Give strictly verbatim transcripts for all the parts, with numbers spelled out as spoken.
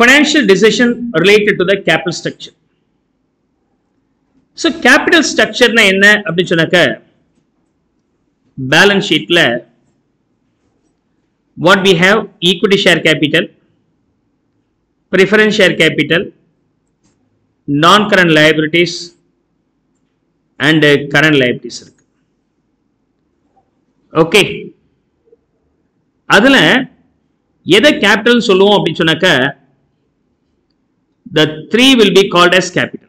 financial decision related to the capital structure. So capital structure na enna appdi sonnaka balance sheet la what we have equity share capital, preference share capital, non current liabilities and uh, current liabilities. Okay, adula edha capital solluvom appdi sonnaka the three will be called as capital.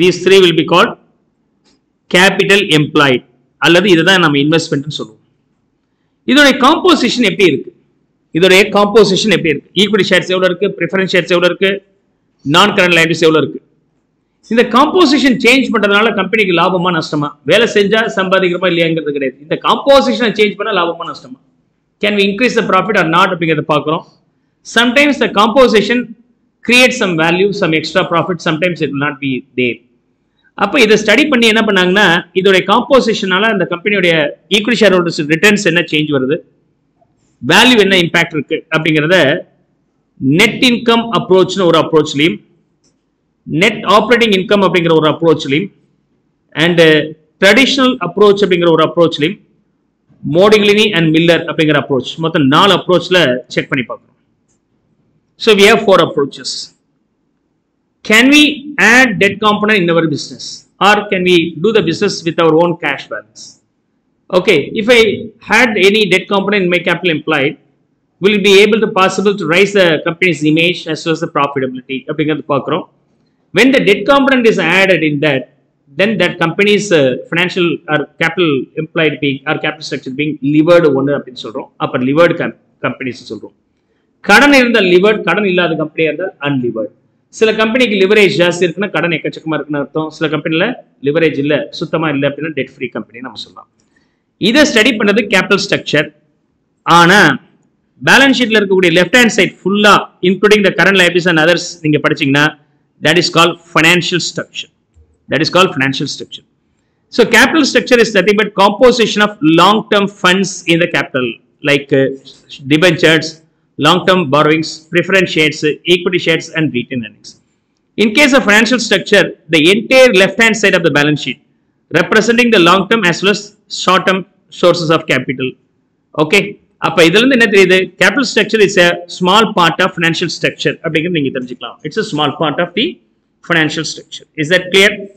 These three will be called capital employed. அல்லது இதுதான் நம்ம இன்வெஸ்ட்மென்ட்னு சொல்லுவோம். இதோட composition எப்படி இருக்கு? இதோட composition எப்படி இருக்கு? ஈக்விட்டி ஷேர்ஸ் எவ்வளவு இருக்கு? பிரெஃபரன்ஸ் ஷேர்ஸ் எவ்வளவு இருக்கு? நான் கரண்ட் லைபிலிட்டிஸ் எவ்வளவு இருக்கு? இந்த காம்போசிஷன் சேஞ்ச் பண்றதுனால கம்பெனிக்கு லாபமா நஷ்டமா? வேலை செஞ்சா சம்பாதிக்கிறமா இல்லையாங்கிறது கிடையாது. இந்த காம்போசிஷனை சேஞ்ச் பண்ணா லாபமா நஷ்டமா? Can we increase the profit or not அப்படிங்கறத பார்க்கிறோம். Sometimes the composition create some value, some extra profit, sometimes it will not be there. அப்போ இதை ஸ்டடி பண்ணி என்ன பண்ணாங்கன்னா இதோடைய காம்போசிஷனால அந்த கம்பெனியோடைய ஈக்விட்டி ஷேர் ஹோல்டர்ஸ் ரிட்டர்ன்ஸ் என்ன சேஞ்ச் வருது, வேல்யூ என்ன இம்பாக்ட் இருக்கு அப்படிங்கிறத நெட் இன்கம் அப்ரோச்னு ஒரு அப்ரோச்லையும், நெட் ஆப்ரேட்டிங் இன்கம் அப்படிங்கிற ஒரு அப்ரோச்லையும் அண்ட் ட்ரெடிஷ்னல் அப்ரோச் அப்படிங்கிற ஒரு அப்ரோச்லையும் மோடிகிலினி அண்ட் மில்லர் அப்படிங்கிற அப்ரோச் மொத்தம் நாலு அப்ரோச்சில் செக் பண்ணி பார்க்கணும். So we have four approaches. Can we add debt component in our business, or can we do the business with our own cash balance? Okay, if I had any debt component in my capital employed, will it be able to possible to raise the company's image as well as the profitability? When the debt component is added in that, then that company's uh, financial or capital employed being or capital structure being levered one up in solrong, upper levered com companies solrong. கடன் இருந்தால் லிவர்ட், கடன் இல்லாத கம்பெனியா இருந்தால் அன்லிவர்ட். சில கம்பெனிக்கு leverage ஜாஸ்தி இருக்குன்னா கடன் எக்கச்சக்கமா இருக்குன்னு அர்த்தம். சில கம்பெனில லிவரேஜ் இல்லை, சுத்தமா இல்லை அப்படின்னா டெட் ஃப்ரீ கம்பெனி நம்ம சொல்லலாம். இதை ஸ்டடி பண்ணது கேபிட்டல் ஸ்ட்ரக்சர். ஆனா பேலன்ஸ் ஷீட்ல இருக்கக்கூடிய லெஃப்ட் ஹேண்ட் சைட் ஃபுல்லா including the current liabilities and others நீங்க படிச்சீங்கன்னா that is call financial structure. That is call financial structure. So capital structure is nothing but composition of long term funds in the capital like debentures, long-term borrowings, preference shares, equity shares and retained earnings. In case of financial structure, the entire left-hand side of the balance sheet representing the long-term as well as short-term sources of capital. Okay, capital structure is a small part of financial structure. It's a small part of the financial structure. Is that clear?